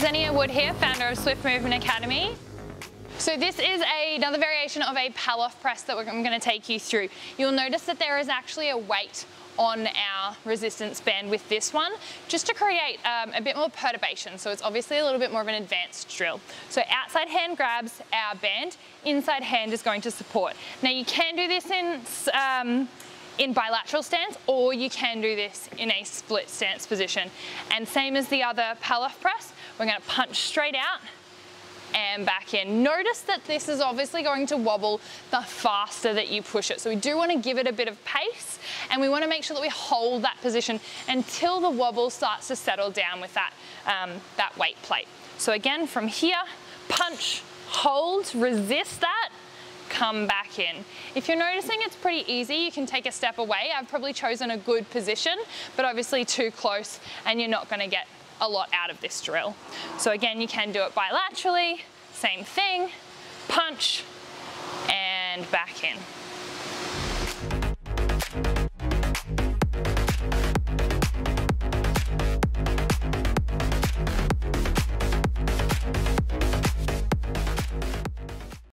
Zenia Wood here, founder of Swift Movement Academy. So this is another variation of a Pallof press that I'm going to take you through. You'll notice that there is actually a weight on our resistance band with this one, just to create a bit more perturbation. So it's obviously a little bit more of an advanced drill. So outside hand grabs our band, inside hand is going to support. Now you can do this in bilateral stance, or you can do this in a split stance position. And same as the other Pallof press, we're going to punch straight out and back in. Notice that this is obviously going to wobble the faster that you push it. So we do want to give it a bit of pace, and we want to make sure that we hold that position until the wobble starts to settle down with that, that weight plate. So again, from here, punch, hold, resist that, come back in. If you're noticing it's pretty easy, you can take a step away. I've probably chosen a good position, but obviously too close and you're not going to get a lot out of this drill. So again, you can do it bilaterally, same thing, punch and back in.